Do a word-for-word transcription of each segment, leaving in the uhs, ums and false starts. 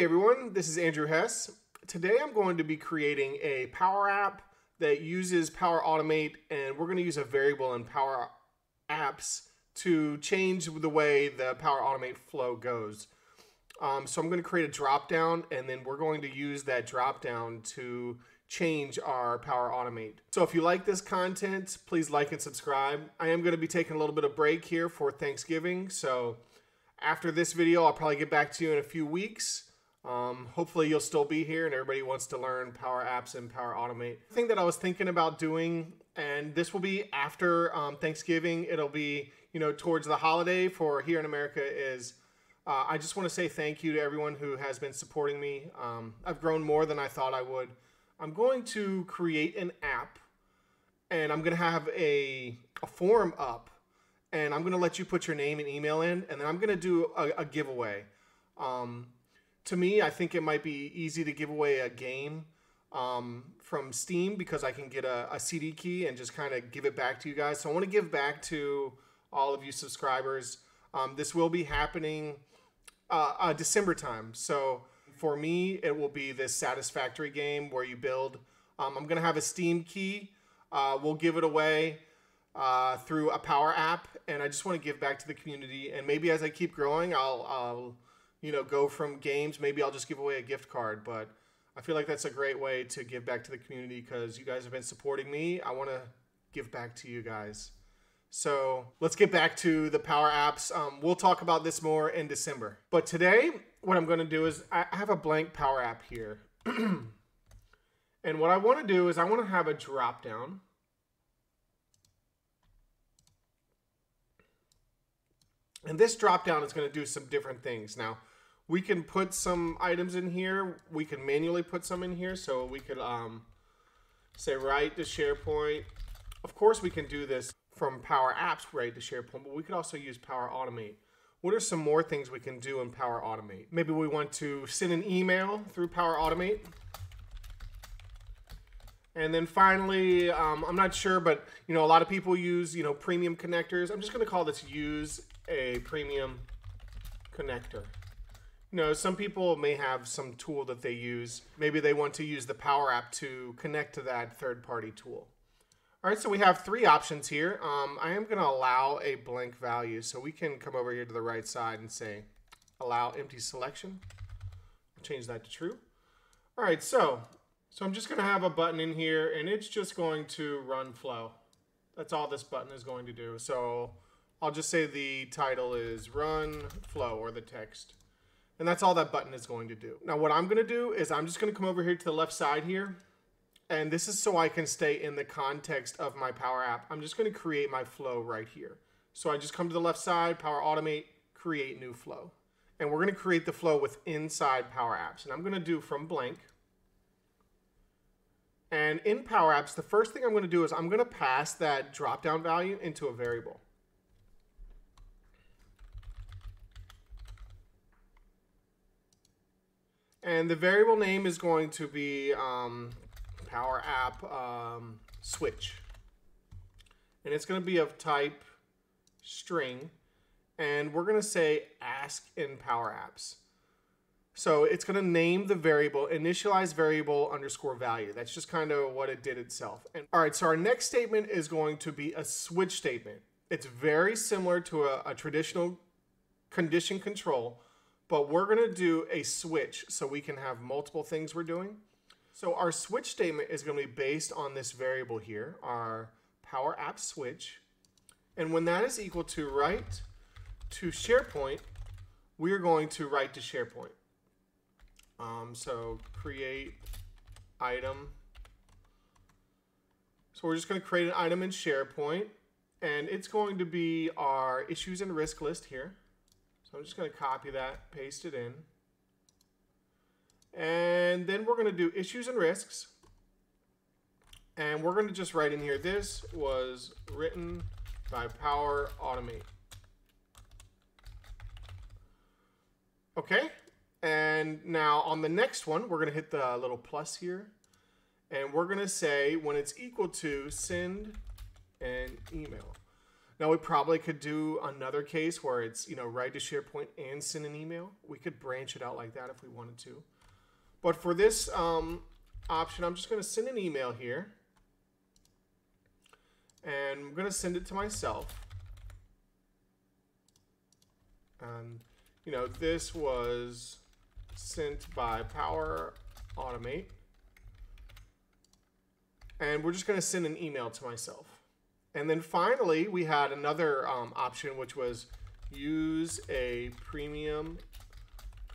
Hey everyone, this is Andrew Hess. Today I'm going to be creating a Power App that uses Power Automate, and we're going to use a variable in Power Apps to change the way the Power Automate flow goes. Um, so I'm going to create a dropdown, and then we're going to use that dropdown to change our Power Automate. So if you like this content, please like and subscribe. I am going to be taking a little bit of break here for Thanksgiving, so after this video, I'll probably get back to you in a few weeks. Um, hopefully you'll still be here and everybody wants to learn Power Apps and Power Automate. The thing that I was thinking about doing, and this will be after um, Thanksgiving, it'll be, you know, towards the holiday for here in America, is uh, I just want to say thank you to everyone who has been supporting me. Um, I've grown more than I thought I would. I'm going to create an app, and I'm going to have a, a form up, and I'm going to let you put your name and email in, and then I'm going to do a, a giveaway. Um, to me, I think it might be easy to give away a game um, from Steam, because I can get a, a C D key and just kind of give it back to you guys. So I want to give back to all of you subscribers. Um, this will be happening uh, uh, December time. So for me, it will be this Satisfactory game where you build. Um, I'm going to have a Steam key. Uh, we'll give it away uh through a Power App, and I just want to give back to the community. And maybe as I keep growing, I'll I'll you know, go from games, maybe I'll just give away a gift card. But I feel like that's a great way to give back to the community, because you guys have been supporting me. I want to give back to you guys. So let's get back to the Power Apps. Um, we'll talk about this more in December, but today what I'm going to do is I have a blank Power App here and what I want to do is I want to have a drop down. And this dropdown is going to do some different things. Now, we can put some items in here. We can manually put some in here. So we could um, say write to SharePoint. Of course, we can do this from Power Apps, write to SharePoint, but we could also use Power Automate. What are some more things we can do in Power Automate? Maybe we want to send an email through Power Automate. And then finally, um, I'm not sure, but you know, a lot of people use, you know, premium connectors. I'm just going to call this use a premium connector. You know, some people may have some tool that they use. Maybe they want to use the Power App to connect to that third-party tool. All right, so we have three options here. Um, I am going to allow a blank value, so we can come over here to the right side and say allow empty selection. We'll change that to true. All right, so. So I'm just going to have a button in here, and it's just going to run flow. That's all this button is going to do. So I'll just say the title is run flow, or the text. And that's all that button is going to do. Now what I'm going to do is I'm just going to come over here to the left side here. And this is so I can stay in the context of my Power App. I'm just going to create my flow right here. So I just come to the left side, Power Automate, create new flow. And we're going to create the flow with inside Power Apps. And I'm going to do from blank. And in Power Apps, the first thing I'm going to do is I'm going to pass that drop-down value into a variable. And the variable name is going to be um, Power App um, switch. And it's going to be of type string. And we're going to say ask in Power Apps. So it's going to name the variable initialize variable underscore value. That's just kind of what it did itself. And all right, so our next statement is going to be a switch statement. It's very similar to a, a traditional condition control, but we're going to do a switch so we can have multiple things we're doing. So our switch statement is going to be based on this variable here, our Power App switch. And when that is equal to write to SharePoint, we're going to write to SharePoint. Um, so create item. So we're just going to create an item in SharePoint, and it's going to be our issues and risk list here. So I'm just going to copy that, paste it in. And then we're going to do issues and risks. And we're going to just write in here, this was written by Power Automate. Okay. And now on the next one, we're going to hit the little plus here. And we're going to say when it's equal to send an email. Now we probably could do another case where it's, you know, write to SharePoint and send an email. We could branch it out like that if we wanted to. But for this um, option, I'm just going to send an email here. And I'm going to send it to myself. And, you know, this was sent by Power Automate. And we're just going to send an email to myself. And then finally, we had another um, option, which was use a premium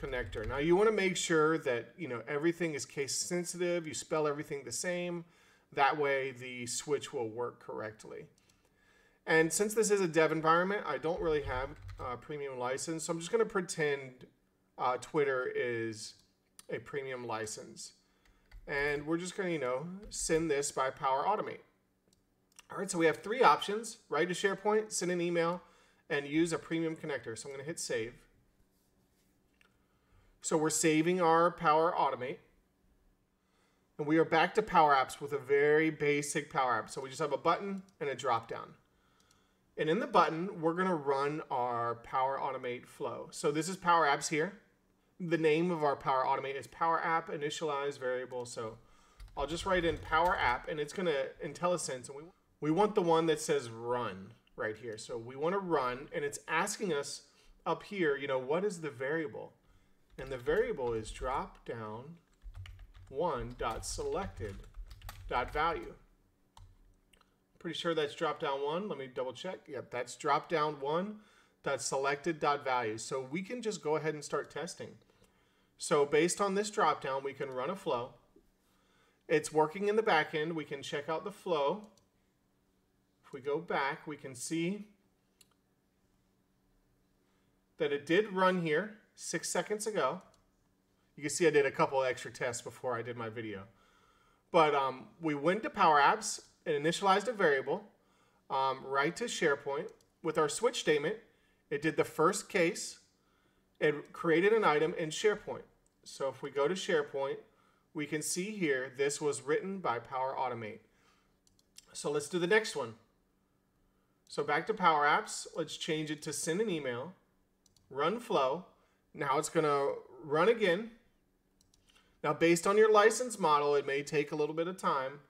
connector. Now, you want to make sure that, you know, everything is case sensitive. You spell everything the same. That way, the switch will work correctly. And since this is a dev environment, I don't really have a premium license. So I'm just going to pretend uh, Twitter is a premium license. And we're just going to, you know, send this by Power Automate. All right, so we have three options: write to SharePoint, send an email, and use a premium connector. So I'm going to hit save. So we're saving our Power Automate. And we are back to Power Apps with a very basic Power App. So we just have a button and a drop down. And in the button, we're going to run our Power Automate flow. So this is Power Apps here. The name of our Power Automate is Power App Initialize Variable. So I'll just write in Power App, and it's going to IntelliSense. And we We want the one that says run right here. So we want to run, and it's asking us up here, you know, what is the variable? And the variable is drop down one.selected.value. Pretty sure that's drop down one. Let me double check. Yep, that's drop down one.selected.value. So we can just go ahead and start testing. So based on this drop down, we can run a flow. It's working in the back end. We can check out the flow. If we go back, we can see that it did run here six seconds ago. You can see I did a couple extra tests before I did my video. But um, we went to Power Apps and initialized a variable, um, right to SharePoint. With our switch statement, it did the first case. It created an item in SharePoint. So if we go to SharePoint, we can see here this was written by Power Automate. So let's do the next one. So back to Power Apps, let's change it to send an email, run flow. Now it's going to run again. Now, based on your license model, it may take a little bit of time.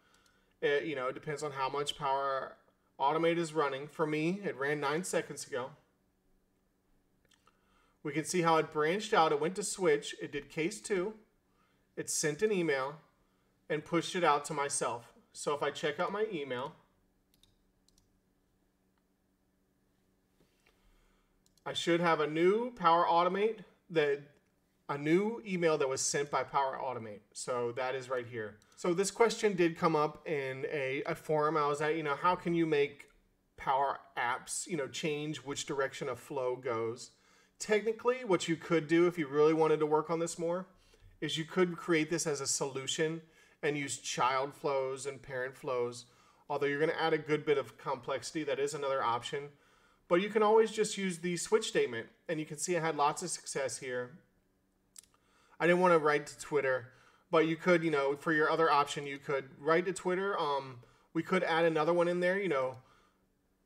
It, you know, it depends on how much Power Automate is running. For me, it ran nine seconds ago. We can see how it branched out. It went to switch. It did case two. It sent an email and pushed it out to myself. So if I check out my email, I should have a new Power Automate, that a new email that was sent by Power Automate. So that is right here. So this question did come up in a, a forum. I was at, you know, how can you make Power Apps, you know, change which direction a flow goes? Technically, what you could do if you really wanted to work on this more is you could create this as a solution and use child flows and parent flows. Although you're going to add a good bit of complexity, that is another option. But you can always just use the switch statement. And you can see I had lots of success here. I didn't want to write to Twitter, but you could, you know, for your other option, you could write to Twitter. Um, we could add another one in there, you know,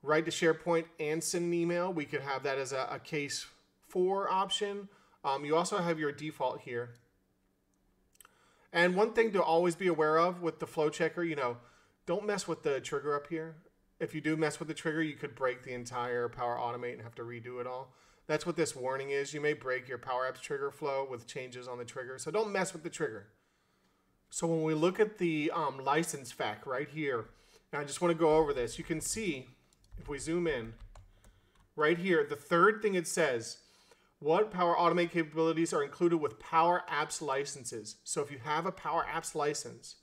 write to SharePoint and send an email. We could have that as a, a case four option. Um, you also have your default here. And one thing to always be aware of with the flow checker, you know, don't mess with the trigger up here. If you do mess with the trigger, you could break the entire Power Automate and have to redo it all. That's what this warning is. You may break your Power Apps trigger flow with changes on the trigger. So don't mess with the trigger. So when we look at the um, license fact right here, and I just want to go over this, you can see if we zoom in right here, the third thing it says, what Power Automate capabilities are included with Power Apps licenses? So if you have a Power Apps license,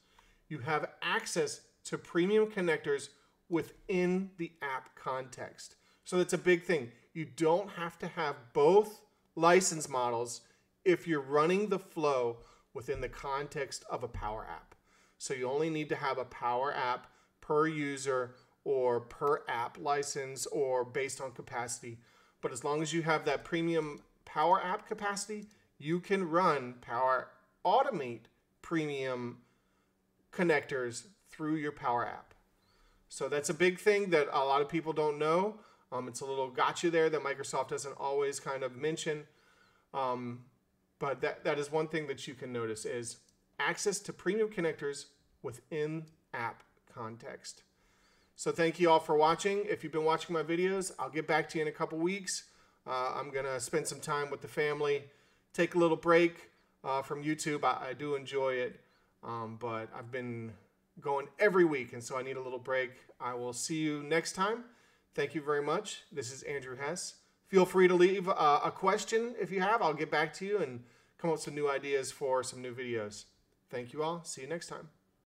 you have access to premium connectors within the app context. So that's a big thing. You don't have to have both license models if you're running the flow within the context of a Power App. So you only need to have a Power App per user or per app license or based on capacity. But as long as you have that premium Power App capacity, you can run Power Automate premium connectors through your Power App. So that's a big thing that a lot of people don't know. Um, it's a little gotcha there that Microsoft doesn't always kind of mention. Um, but that, that is one thing that you can notice is access to premium connectors within app context. So thank you all for watching. If you've been watching my videos, I'll get back to you in a couple weeks. Uh, I'm going to spend some time with the family, take a little break uh, from YouTube. I, I do enjoy it, um, but I've been going every week, and so I need a little break. I will see you next time. Thank you very much. This is Andrew Hess. Feel free to leave uh, a question if you have. I'll get back to you and come up with some new ideas for some new videos. Thank you all. See you next time.